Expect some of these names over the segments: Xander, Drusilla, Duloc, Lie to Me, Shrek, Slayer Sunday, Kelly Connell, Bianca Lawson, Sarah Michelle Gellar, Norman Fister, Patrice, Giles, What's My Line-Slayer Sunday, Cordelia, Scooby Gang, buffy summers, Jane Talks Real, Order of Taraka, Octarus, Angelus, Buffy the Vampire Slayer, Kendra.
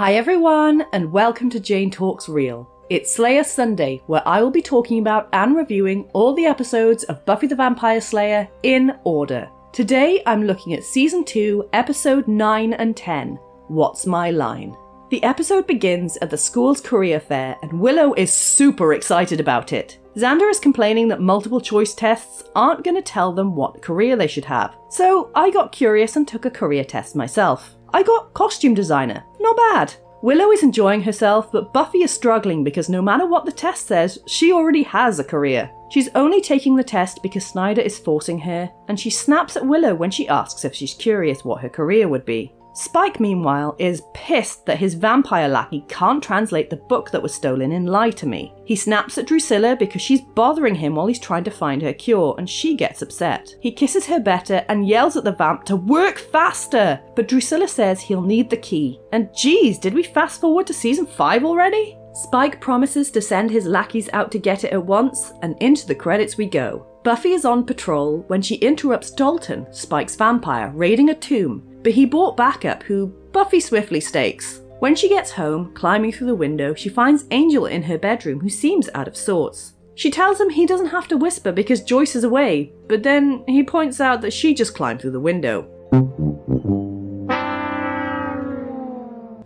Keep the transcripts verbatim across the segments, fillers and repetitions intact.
Hi everyone, and welcome to Jane Talks Real. It's Slayer Sunday, where I will be talking about and reviewing all the episodes of Buffy the Vampire Slayer in order. Today I'm looking at Season two, Episode nine and ten, What's My Line? The episode begins at the school's career fair, and Willow is super excited about it. Xander is complaining that multiple choice tests aren't going to tell them what career they should have, so I got curious and took a career test myself. I got costume designer. Not bad. Willow is enjoying herself, but Buffy is struggling because no matter what the test says, she already has a career. She's only taking the test because Snyder is forcing her, and she snaps at Willow when she asks if she's curious what her career would be. Spike, meanwhile, is pissed that his vampire lackey can't translate the book that was stolen in Lie to Me. He snaps at Drusilla because she's bothering him while he's trying to find her cure, and she gets upset. He kisses her better and yells at the vamp to work faster, but Drusilla says he'll need the key. And geez, did we fast forward to Season five already? Spike promises to send his lackeys out to get it at once, and into the credits we go. Buffy is on patrol when she interrupts Dalton, Spike's vampire, raiding a tomb, but he brought backup, who Buffy swiftly stakes. When she gets home, climbing through the window, she finds Angel in her bedroom, who seems out of sorts. She tells him he doesn't have to whisper because Joyce is away, but then he points out that she just climbed through the window.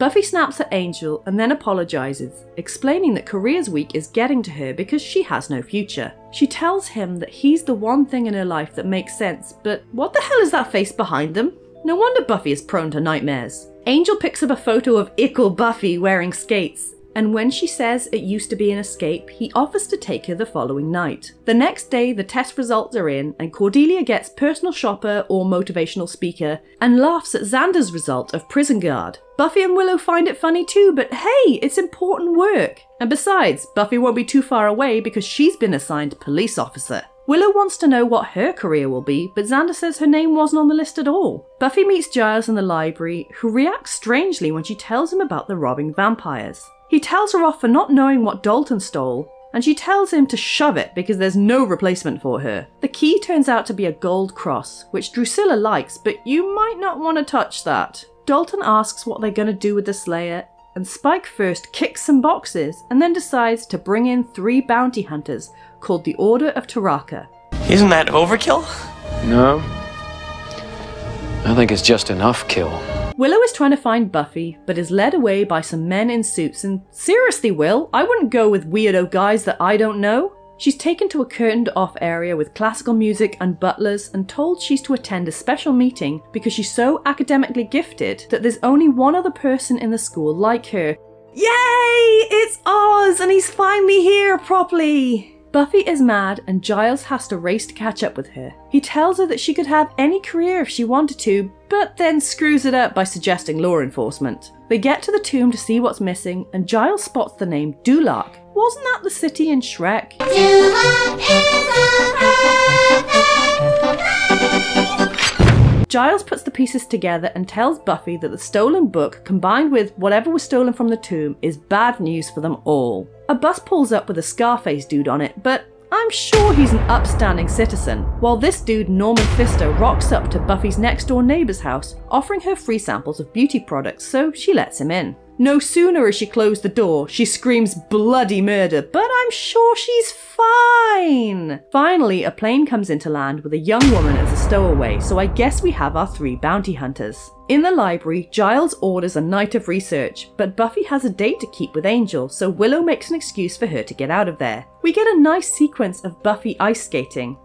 Buffy snaps at Angel and then apologises, explaining that Careers Week is getting to her because she has no future. She tells him that he's the one thing in her life that makes sense, but what the hell is that face behind them? No wonder Buffy is prone to nightmares. Angel picks up a photo of Ickle Buffy wearing skates, and when she says it used to be an escape, he offers to take her the following night. The next day, the test results are in, and Cordelia gets personal shopper or motivational speaker, and laughs at Xander's result of prison guard. Buffy and Willow find it funny too, but hey, it's important work. And besides, Buffy won't be too far away because she's been assigned police officer. Willow wants to know what her career will be, but Xander says her name wasn't on the list at all. Buffy meets Giles in the library, who reacts strangely when she tells him about the robbing vampires. He tells her off for not knowing what Dalton stole, and she tells him to shove it because there's no replacement for her. The key turns out to be a gold cross, which Drusilla likes, but you might not want to touch that. Dalton asks what they're going to do with the Slayer, and Spike first kicks some boxes and then decides to bring in three bounty hunters called the Order of Taraka. Isn't that overkill? No. I think it's just enough kill. Willow is trying to find Buffy, but is led away by some men in suits, and seriously, Will, I wouldn't go with weirdo guys that I don't know. She's taken to a curtained-off area with classical music and butlers and told she's to attend a special meeting because she's so academically gifted that there's only one other person in the school like her. Yay! It's Oz, and he's finally here properly! Buffy is mad, and Giles has to race to catch up with her. He tells her that she could have any career if she wanted to, but then screws it up by suggesting law enforcement. They get to the tomb to see what's missing, and Giles spots the name Duloc. Wasn't that the city in Shrek? Giles puts the pieces together and tells Buffy that the stolen book, combined with whatever was stolen from the tomb, is bad news for them all. A bus pulls up with a Scarface dude on it, but I'm sure he's an upstanding citizen, while this dude, Norman Fister, rocks up to Buffy's next door neighbour's house, offering her free samples of beauty products, so she lets him in. No sooner is she closed the door, she screams bloody murder, but I'm sure she's fine! Finally, a plane comes into land with a young woman as a stowaway, so I guess we have our three bounty hunters. In the library, Giles orders a night of research, but Buffy has a date to keep with Angel, so Willow makes an excuse for her to get out of there. We get a nice sequence of Buffy ice skating.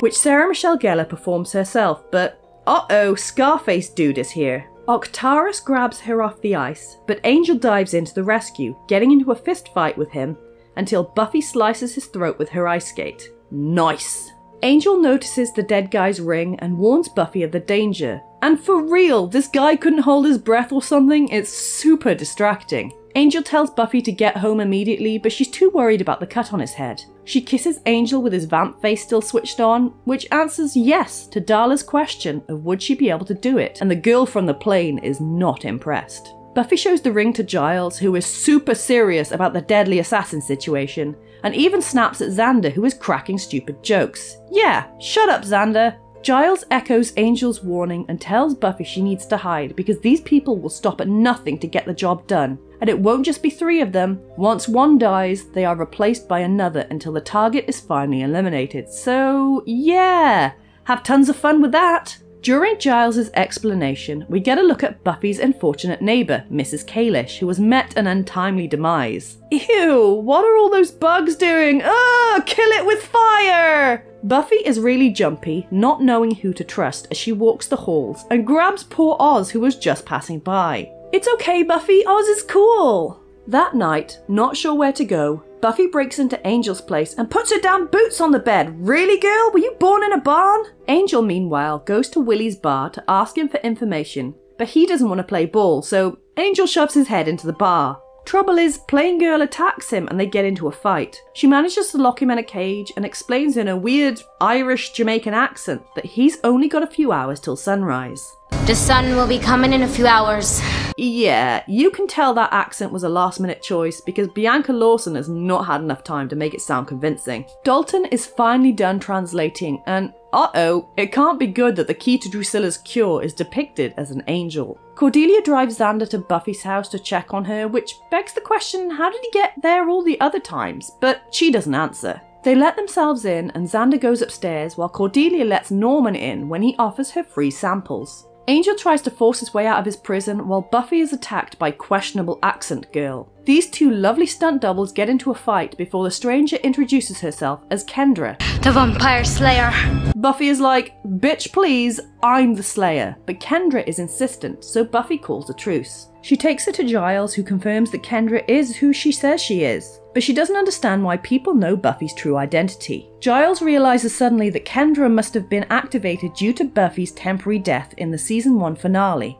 Which Sarah Michelle Gellar performs herself, but uh-oh, Scarface dude is here. Octarus grabs her off the ice, but Angel dives into the rescue, getting into a fist fight with him until Buffy slices his throat with her ice skate. Nice! Angel notices the dead guy's ring and warns Buffy of the danger. And for real, this guy couldn't hold his breath or something, it's super distracting. Angel tells Buffy to get home immediately, but she's too worried about the cut on his head. She kisses Angel with his vamp face still switched on, which answers yes to Darla's question of would she be able to do it, and the girl from the plane is not impressed. Buffy shows the ring to Giles, who is super serious about the deadly assassin situation, and even snaps at Xander, who is cracking stupid jokes. Yeah, shut up, Xander. Giles echoes Angel's warning and tells Buffy she needs to hide because these people will stop at nothing to get the job done. And it won't just be three of them. Once one dies, they are replaced by another until the target is finally eliminated. So yeah, have tons of fun with that. During Giles' explanation, we get a look at Buffy's unfortunate neighbour, Missus Kalish, who has met an untimely demise. Ew, what are all those bugs doing? Ugh, kill it with fire! Buffy is really jumpy, not knowing who to trust as she walks the halls and grabs poor Oz, who was just passing by. It's okay, Buffy, Oz is cool! That night, not sure where to go, Buffy breaks into Angel's place and puts her damn boots on the bed. Really, girl? Were you born in a barn? Angel, meanwhile, goes to Willie's bar to ask him for information, but he doesn't want to play ball, so Angel shoves his head into the bar. Trouble is, Plain Girl attacks him and they get into a fight. She manages to lock him in a cage and explains in a weird Irish-Jamaican accent that he's only got a few hours till sunrise. The sun will be coming in a few hours. Yeah, you can tell that accent was a last-minute choice because Bianca Lawson has not had enough time to make it sound convincing. Dalton is finally done translating and, uh-oh, it can't be good that the key to Drusilla's cure is depicted as an angel. Cordelia drives Xander to Buffy's house to check on her, which begs the question, how did he get there all the other times? But she doesn't answer. They let themselves in and Xander goes upstairs while Cordelia lets Norman in when he offers her free samples. Angel tries to force his way out of his prison while Buffy is attacked by questionable accent girl. These two lovely stunt doubles get into a fight before the stranger introduces herself as Kendra, the Vampire Slayer. Buffy is like, bitch please, I'm the Slayer. But Kendra is insistent, so Buffy calls a truce. She takes her to Giles, who confirms that Kendra is who she says she is, but she doesn't understand why people know Buffy's true identity. Giles realises suddenly that Kendra must have been activated due to Buffy's temporary death in the season one finale.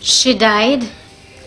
She died?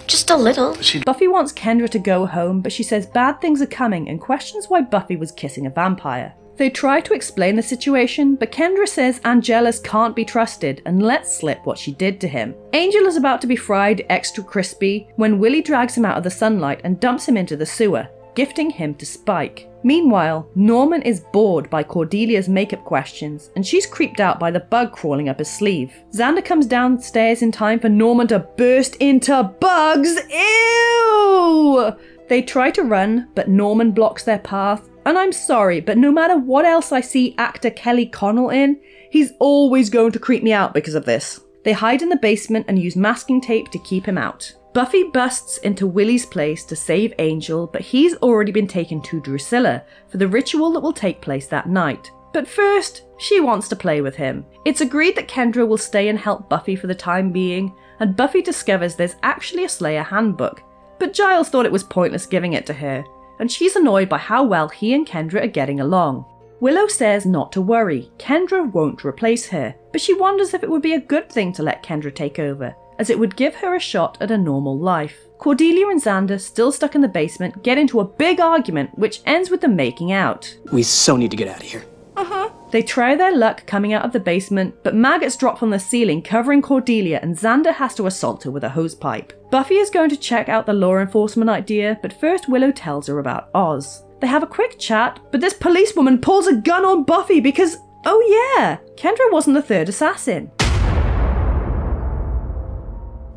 Just a little. She... Buffy wants Kendra to go home, but she says bad things are coming and questions why Buffy was kissing a vampire. They try to explain the situation, but Kendra says Angelus can't be trusted and lets slip what she did to him. Angel is about to be fried extra crispy when Willie drags him out of the sunlight and dumps him into the sewer, gifting him to Spike. Meanwhile, Norman is bored by Cordelia's makeup questions and she's creeped out by the bug crawling up his sleeve. Xander comes downstairs in time for Norman to burst into bugs. Ew! They try to run, but Norman blocks their path. And I'm sorry, but no matter what else I see actor Kelly Connell in, he's always going to creep me out because of this. They hide in the basement and use masking tape to keep him out. Buffy busts into Willie's place to save Angel, but he's already been taken to Drusilla for the ritual that will take place that night. But first, she wants to play with him. It's agreed that Kendra will stay and help Buffy for the time being, and Buffy discovers there's actually a Slayer handbook, but Giles thought it was pointless giving it to her, and she's annoyed by how well he and Kendra are getting along. Willow says not to worry, Kendra won't replace her, but she wonders if it would be a good thing to let Kendra take over, as it would give her a shot at a normal life. Cordelia and Xander, still stuck in the basement, get into a big argument which ends with them making out. We so need to get out of here. Uh-huh. They try their luck coming out of the basement, but maggots drop from the ceiling covering Cordelia and Xander has to assault her with a hosepipe. Buffy is going to check out the law enforcement idea, but first Willow tells her about Oz. They have a quick chat, but this policewoman pulls a gun on Buffy because, oh yeah, Kendra wasn't the third assassin.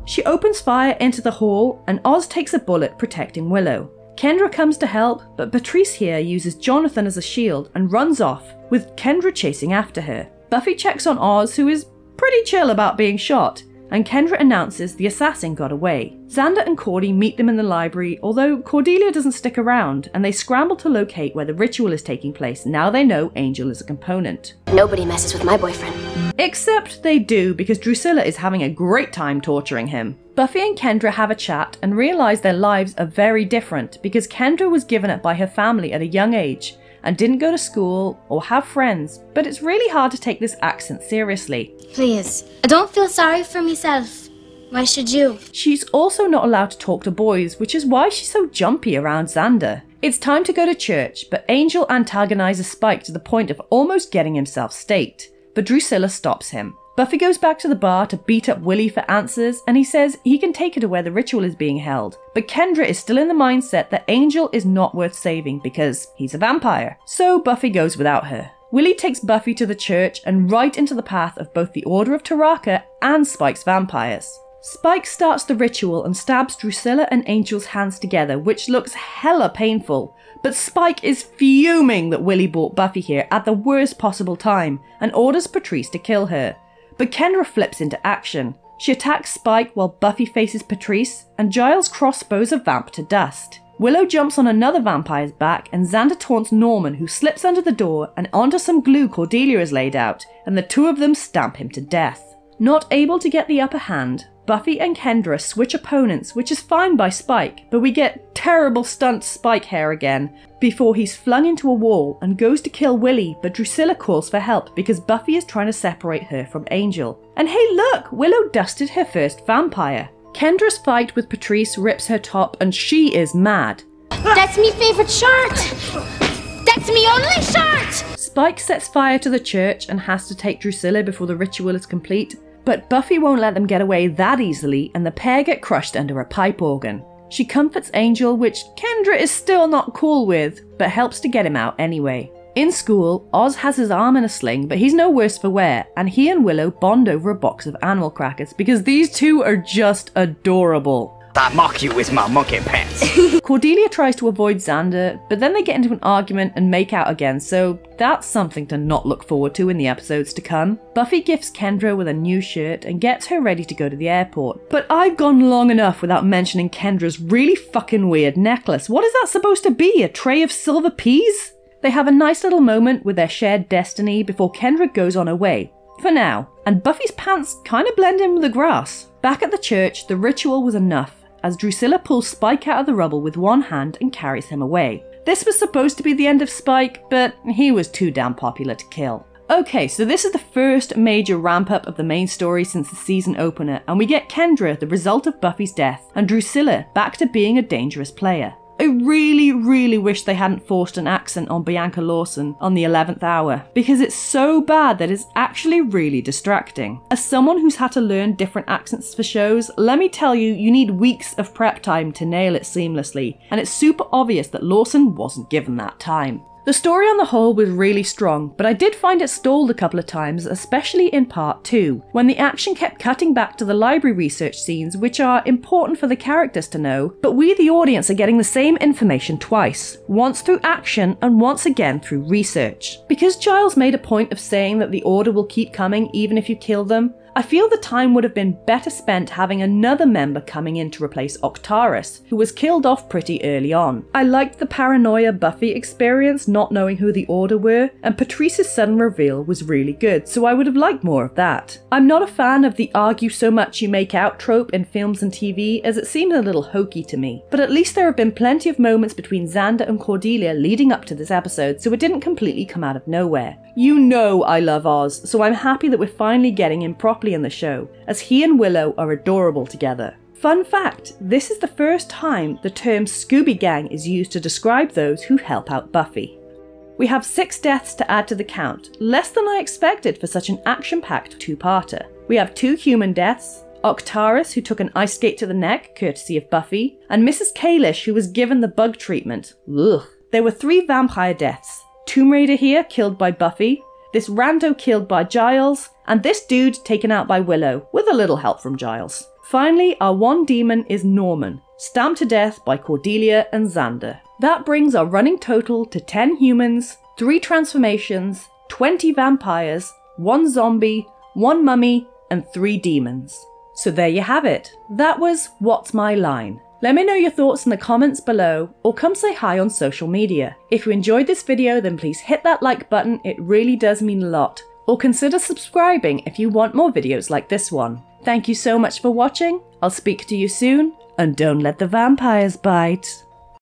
She opens fire into the hall and Oz takes a bullet, protecting Willow. Kendra comes to help, but Patrice here uses Jonathan as a shield and runs off, with Kendra chasing after her. Buffy checks on Oz, who is pretty chill about being shot, and Kendra announces the assassin got away. Xander and Cordy meet them in the library, although Cordelia doesn't stick around, and they scramble to locate where the ritual is taking place now they know Angel is a component. Nobody messes with my boyfriend. Except they do, because Drusilla is having a great time torturing him. Buffy and Kendra have a chat and realise their lives are very different because Kendra was given up by her family at a young age and didn't go to school or have friends, but it's really hard to take this accent seriously. Please, I don't feel sorry for myself. Why should you? She's also not allowed to talk to boys, which is why she's so jumpy around Xander. It's time to go to church, but Angel antagonises Spike to the point of almost getting himself staked. But Drusilla stops him. Buffy goes back to the bar to beat up Willie for answers, and he says he can take her to where the ritual is being held. But Kendra is still in the mindset that Angel is not worth saving because he's a vampire. So Buffy goes without her. Willie takes Buffy to the church and right into the path of both the Order of Taraka and Spike's vampires. Spike starts the ritual and stabs Drusilla and Angel's hands together, which looks hella painful. But Spike is fuming that Willie brought Buffy here at the worst possible time and orders Patrice to kill her. But Kendra flips into action. She attacks Spike while Buffy faces Patrice, and Giles crossbows a vamp to dust. Willow jumps on another vampire's back, and Xander taunts Norman, who slips under the door and onto some glue Cordelia has laid out, and the two of them stamp him to death. Not able to get the upper hand, Buffy and Kendra switch opponents, which is fine by Spike, but we get terrible stunt Spike hair again, before he's flung into a wall and goes to kill Willie, but Drusilla calls for help because Buffy is trying to separate her from Angel. And hey look, Willow dusted her first vampire. Kendra's fight with Patrice rips her top and she is mad. That's me favourite shirt! That's me only shirt! Spike sets fire to the church and has to take Drusilla before the ritual is complete, but Buffy won't let them get away that easily and the pair get crushed under a pipe organ. She comforts Angel, which Kendra is still not cool with, but helps to get him out anyway. In school, Oz has his arm in a sling, but he's no worse for wear, and he and Willow bond over a box of animal crackers because these two are just adorable. I mock you with my monkey pants. Cordelia tries to avoid Xander, but then they get into an argument and make out again, so that's something to not look forward to in the episodes to come. Buffy gifts Kendra with a new shirt and gets her ready to go to the airport. But I've gone long enough without mentioning Kendra's really fucking weird necklace. What is that supposed to be? A tray of silver peas? They have a nice little moment with their shared destiny before Kendra goes on her way. For now. And Buffy's pants kind of blend in with the grass. Back at the church, the ritual was enough, as Drusilla pulls Spike out of the rubble with one hand and carries him away. This was supposed to be the end of Spike, but he was too damn popular to kill. Okay, so this is the first major ramp up of the main story since the season opener, and we get Kendra, the result of Buffy's death, and Drusilla back to being a dangerous player. I really, really wish they hadn't forced an accent on Bianca Lawson on the eleventh hour, because it's so bad that it's actually really distracting. As someone who's had to learn different accents for shows, let me tell you, you need weeks of prep time to nail it seamlessly, and it's super obvious that Lawson wasn't given that time. The story on the whole was really strong, but I did find it stalled a couple of times, especially in part two, when the action kept cutting back to the library research scenes, which are important for the characters to know, but we the audience are getting the same information twice, once through action and once again through research. Because Giles made a point of saying that the Order will keep coming even if you kill them, I feel the time would have been better spent having another member coming in to replace Octarus, who was killed off pretty early on. I liked the paranoia Buffy experience, not knowing who the Order were, and Patrice's sudden reveal was really good, so I would have liked more of that. I'm not a fan of the argue so much you make out trope in films and T V, as it seems a little hokey to me, but at least there have been plenty of moments between Xander and Cordelia leading up to this episode, so it didn't completely come out of nowhere. You know I love Oz, so I'm happy that we're finally getting him properly in the show, as he and Willow are adorable together. Fun fact, this is the first time the term Scooby Gang is used to describe those who help out Buffy. We have six deaths to add to the count, less than I expected for such an action-packed two-parter. We have two human deaths, Octarus, who took an ice skate to the neck, courtesy of Buffy, and Missus Kalish, who was given the bug treatment. Ugh. There were three vampire deaths, Tomb Raider here killed by Buffy, this rando killed by Giles, and this dude taken out by Willow, with a little help from Giles. Finally, our one demon is Norman, stamped to death by Cordelia and Xander. That brings our running total to ten humans, three transformations, twenty vampires, one zombie, one mummy, and three demons. So there you have it. That was What's My Line? Let me know your thoughts in the comments below, or come say hi on social media. If you enjoyed this video, then please hit that like button, it really does mean a lot. Or consider subscribing if you want more videos like this one. Thank you so much for watching, I'll speak to you soon, and don't let the vampires bite.